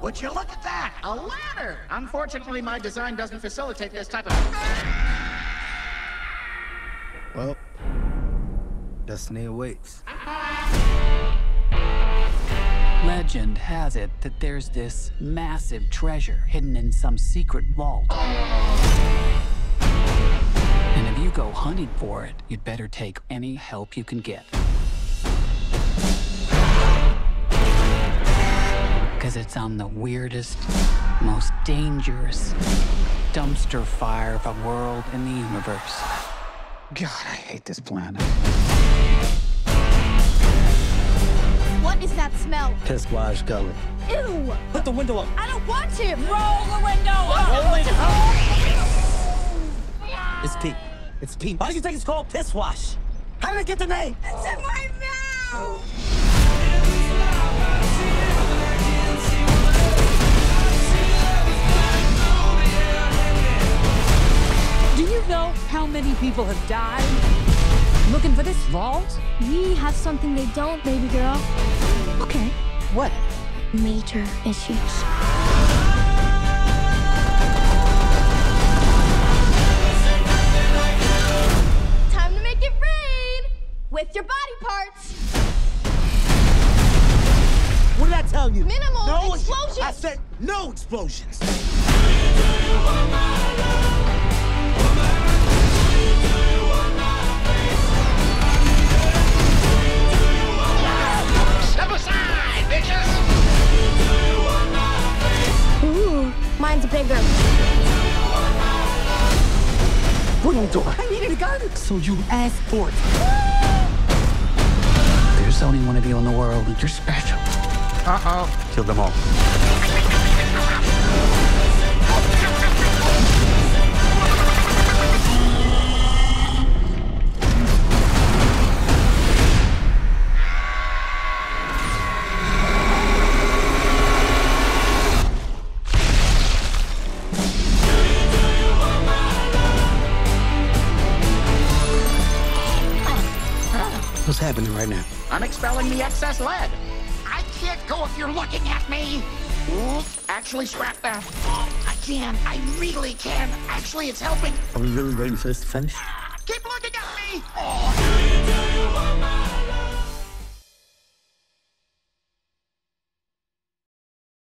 Would you look at that? A ladder! Unfortunately, my design doesn't facilitate this type of... Well, destiny awaits. Legend has it that there's this massive treasure hidden in some secret vault. And if you go hunting for it, you'd better take any help you can get. Because it's on the weirdest, most dangerous dumpster fire of a world in the universe. God, I hate this planet. What is that smell? Piss wash gully. Ew! Put the window up. I don't want to! Roll the window up! Roll the window up! It's pee. It's pee. Why do you think it's called piss wash? How did I get the name? It's in my mouth! Do you know how many people have died? Looking for this vault? We have something they don't, baby girl. Okay. What? Major issues. Time to make it rain! With your body parts! What did I tell you? Minimal no explosions! I said no explosions! Mine's bigger. What are you doing? I needed a gun. So you asked for it. There's only one of you in the world, and you're special. Uh-oh. Kill them all. What's happening right now? I'm expelling the excess lead. I can't go if you're looking at me. Actually, scrap that. I can. I really can. Actually, it's helping. Are we really waiting for this to finish? Keep looking at me.